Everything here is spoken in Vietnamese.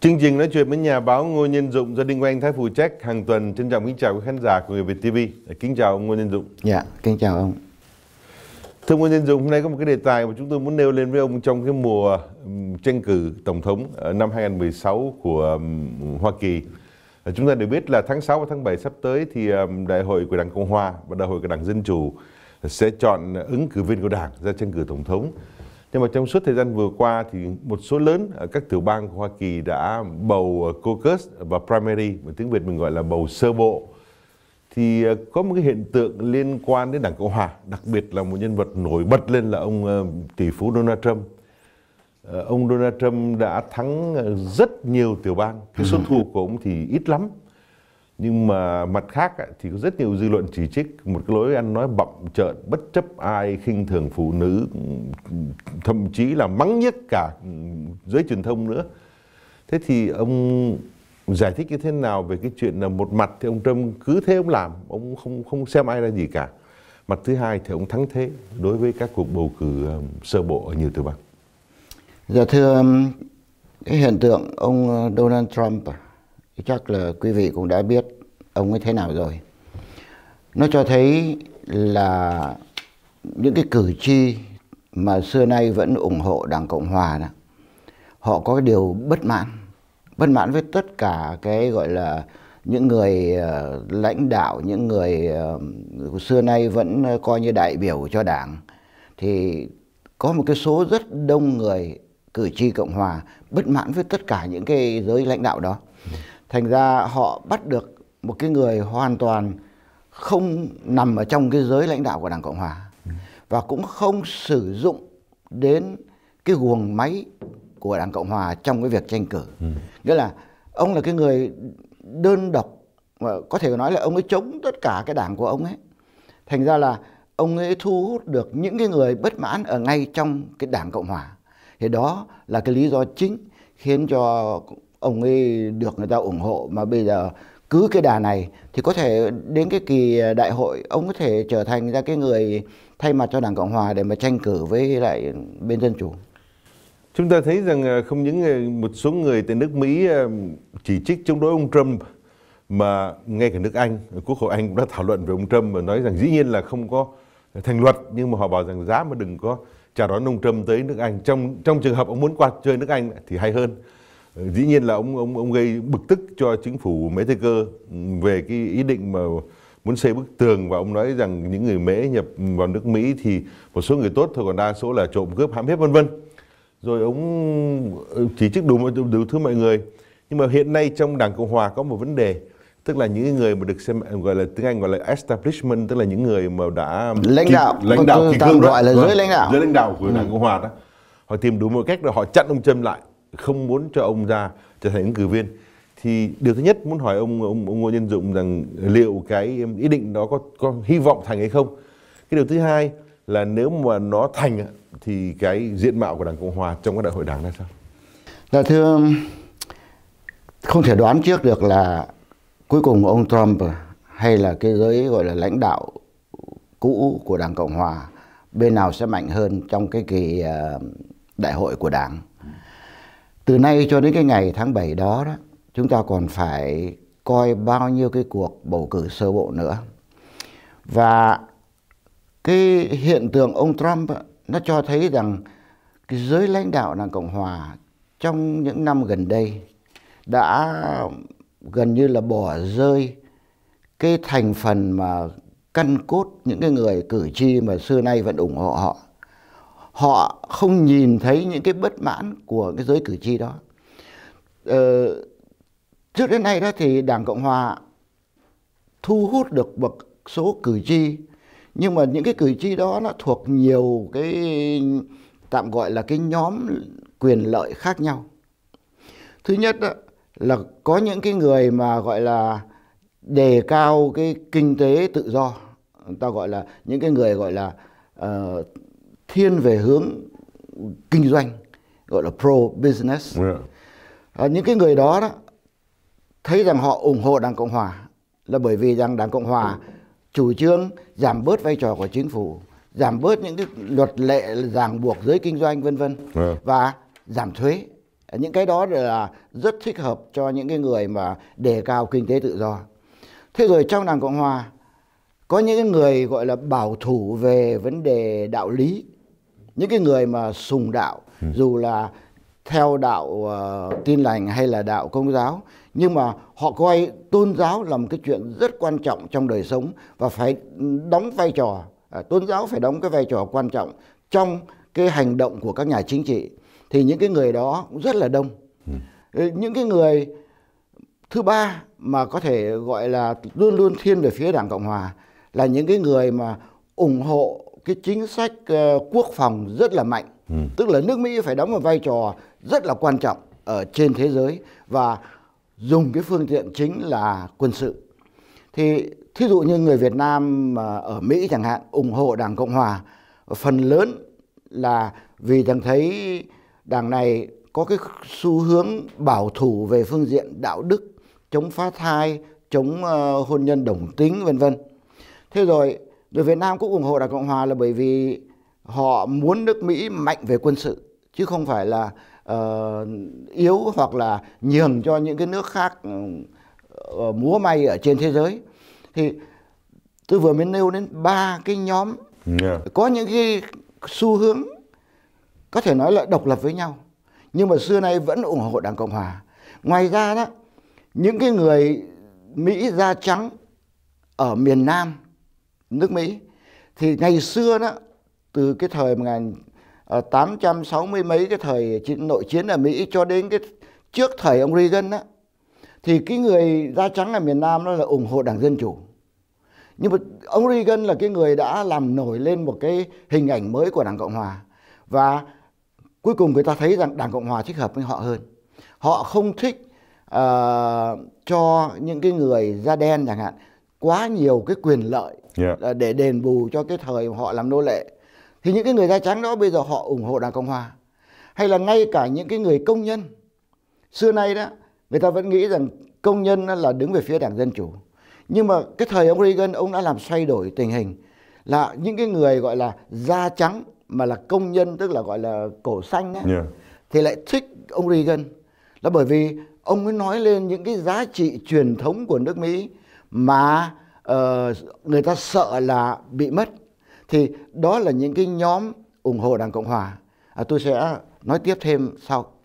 Chương trình nói chuyện với nhà báo Ngô Nhân Dụng do Đinh Quang Thái phụ trách hàng tuần. Trân trọng kính chào quý khán giả của Người Việt TV. Kính chào ông Ngô Nhân Dụng. Dạ, kính chào ông. Thưa Ngô Nhân Dụng, hôm nay có một cái đề tài mà chúng tôi muốn nêu lên với ông trong cái mùa tranh cử tổng thống năm 2016 của Hoa Kỳ. Chúng ta đều biết là tháng 6 và tháng 7 sắp tới thì Đại hội của Đảng Cộng Hòa và Đại hội của Đảng Dân Chủ sẽ chọn ứng cử viên của Đảng ra tranh cử tổng thống. Nhưng mà trong suốt thời gian vừa qua thì một số lớn ở các tiểu bang của Hoa Kỳ đã bầu caucus và primary, mà tiếng Việt mình gọi là bầu sơ bộ. Thì có một cái hiện tượng liên quan đến Đảng Cộng Hòa, đặc biệt là một nhân vật nổi bật lên là ông tỷ phú Donald Trump. Ông Donald Trump đã thắng rất nhiều tiểu bang, cái số thua của ông thì ít lắm. Nhưng mà mặt khác thì có rất nhiều dư luận chỉ trích một cái lối ăn nói bậm trợn, bất chấp ai, khinh thường phụ nữ, thậm chí là mắng nhất cả giới truyền thông nữa. Thế thì ông giải thích như thế nào về cái chuyện là một mặt thì ông Trump cứ thế ông làm, ông không xem ai ra gì cả. Mặt thứ hai thì ông thắng thế đối với các cuộc bầu cử sơ bộ ở nhiều tiểu bang. Dạ thưa, cái hiện tượng ông Donald Trump chắc là quý vị cũng đã biết ông ấy thế nào rồi. Nó cho thấy là những cái cử tri mà xưa nay vẫn ủng hộ Đảng Cộng Hòa đó, họ có cái điều bất mãn với tất cả cái gọi là những người lãnh đạo, những người xưa nay vẫn coi như đại biểu cho Đảng. Thì có một cái số rất đông người cử tri Cộng Hòa bất mãn với tất cả những cái giới lãnh đạo đó. Thành ra họ bắt được một cái người hoàn toàn không nằm ở trong cái giới lãnh đạo của Đảng Cộng Hòa, và cũng không sử dụng đến cái guồng máy của Đảng Cộng Hòa trong cái việc tranh cử. Nghĩa là ông là cái người đơn độc, có thể nói là ông ấy chống tất cả cái đảng của ông ấy. Thành ra là ông ấy thu hút được những cái người bất mãn ở ngay trong cái Đảng Cộng Hòa. Thì đó là cái lý do chính khiến cho ông ấy được người ta ủng hộ, mà bây giờ cứ cái đà này thì có thể đến cái kỳ đại hội ông có thể trở thành ra cái người thay mặt cho Đảng Cộng Hòa để mà tranh cử với lại bên Dân Chủ. Chúng ta thấy rằng không những một số người tại nước Mỹ chỉ trích chống đối ông Trump, mà ngay cả nước Anh, Quốc hội Anh cũng đã thảo luận về ông Trump và nói rằng dĩ nhiên là không có thành luật, nhưng mà họ bảo rằng giá mà đừng có chào đón ông Trump tới nước Anh. Trong trường hợp ông muốn qua chơi nước Anh thì hay hơn. Dĩ nhiên là ông gây bực tức cho chính phủ Mễ Tây Cơ về cái ý định mà muốn xây bức tường, và ông nói rằng những người Mễ nhập vào nước Mỹ thì một số người tốt thôi, còn đa số là trộm cướp, hãm hiếp vân vân. Rồi ông chỉ trích đủ thứ mọi người. Nhưng mà hiện nay trong Đảng Cộng Hòa có một vấn đề, tức là những người mà được xem gọi là tiếng Anh gọi là establishment, tức là những người mà đã lãnh đạo kỳ cương, gọi là giới lãnh đạo của Đảng Cộng Hòa đó, họ tìm đủ mọi cách rồi họ chặn ông Trump lại, không muốn cho ông ra trở thành ứng cử viên. Thì điều thứ nhất muốn hỏi ông Ngô Nhân Dụng rằng liệu cái ý định đó có hy vọng thành hay không? Cái điều thứ hai là nếu mà nó thành thì cái diện mạo của Đảng Cộng Hòa trong các đại hội đảng là sao? Dạ thưa, không thể đoán trước được là cuối cùng ông Trump hay là cái giới gọi là lãnh đạo cũ của Đảng Cộng Hòa bên nào sẽ mạnh hơn trong cái kỳ đại hội của Đảng. Từ nay cho đến cái ngày tháng 7 đó, chúng ta còn phải coi bao nhiêu cái cuộc bầu cử sơ bộ nữa. Và cái hiện tượng ông Trump nó cho thấy rằng cái giới lãnh đạo Đảng Cộng Hòa trong những năm gần đây đã gần như là bỏ rơi cái thành phần mà căn cốt những cái người cử tri mà xưa nay vẫn ủng hộ họ. Họ không nhìn thấy những cái bất mãn của cái giới cử tri đó. Trước đến nay đó thì Đảng Cộng Hòa thu hút được một số cử tri, nhưng mà những cái cử tri đó nó thuộc nhiều cái tạm gọi là cái nhóm quyền lợi khác nhau. Thứ nhất đó, là có những cái người mà gọi là đề cao cái kinh tế tự do, người ta gọi là những cái người gọi là thiên về hướng kinh doanh, gọi là pro-business. Những cái người đó, thấy rằng họ ủng hộ Đảng Cộng Hòa là bởi vì rằng Đảng Cộng Hòa chủ trương giảm bớt vai trò của chính phủ, giảm bớt những cái luật lệ ràng buộc giới kinh doanh vân vân, và giảm thuế. Những cái đó là rất thích hợp cho những cái người mà đề cao kinh tế tự do. Thế rồi trong Đảng Cộng Hòa có những người gọi là bảo thủ về vấn đề đạo lý, những cái người mà sùng đạo, dù là theo đạo Tin lành hay là đạo Công giáo, nhưng mà họ coi tôn giáo là một cái chuyện rất quan trọng trong đời sống và phải đóng vai trò, tôn giáo phải đóng cái vai trò quan trọng trong cái hành động của các nhà chính trị. Thì những cái người đó cũng rất là đông. Những cái người thứ ba mà có thể gọi là luôn luôn thiên về phía Đảng Cộng Hòa là những cái người mà ủng hộ cái chính sách quốc phòng rất là mạnh. Tức là nước Mỹ phải đóng một vai trò rất là quan trọng ở trên thế giới và dùng cái phương tiện chính là quân sự. Thì thí dụ như người Việt Nam ở Mỹ chẳng hạn ủng hộ Đảng Cộng Hòa phần lớn là vì rằng thấy đảng này có cái xu hướng bảo thủ về phương diện đạo đức, chống phá thai, chống hôn nhân đồng tính vân vân. Thế rồi người Việt Nam cũng ủng hộ Đảng Cộng Hòa là bởi vì họ muốn nước Mỹ mạnh về quân sự chứ không phải là yếu hoặc là nhường cho những cái nước khác múa may ở trên thế giới. Thì tôi vừa mới nêu đến ba cái nhóm có những cái xu hướng có thể nói là độc lập với nhau, nhưng mà xưa nay vẫn ủng hộ Đảng Cộng Hòa. Ngoài ra đó, những cái người Mỹ da trắng ở miền Nam nước Mỹ thì ngày xưa đó, từ cái thời 1860 mấy, cái thời nội chiến ở Mỹ cho đến cái trước thời ông Reagan đó, thì cái người da trắng ở miền Nam đó là ủng hộ Đảng Dân Chủ. Nhưng mà ông Reagan là cái người đã làm nổi lên một cái hình ảnh mới của Đảng Cộng Hòa. Và cuối cùng người ta thấy rằng Đảng Cộng Hòa thích hợp với họ hơn. Họ không thích cho những cái người da đen chẳng hạn quá nhiều cái quyền lợi để đền bù cho cái thời họ làm nô lệ. Thì những cái người da trắng đó bây giờ họ ủng hộ Đảng Cộng Hòa. Hay là ngay cả những cái người công nhân. Xưa nay đó, người ta vẫn nghĩ rằng công nhân là đứng về phía Đảng Dân Chủ. Nhưng mà cái thời ông Reagan, ông đã làm xoay đổi tình hình. Là những cái người gọi là da trắng mà là công nhân, tức là gọi là cổ xanh ấy, thì lại thích ông Reagan. Là bởi vì ông ấy nói lên những cái giá trị truyền thống của nước Mỹ mà người ta sợ là bị mất. Thì đó là những cái nhóm ủng hộ Đảng Cộng Hòa. Tôi sẽ nói tiếp thêm sau.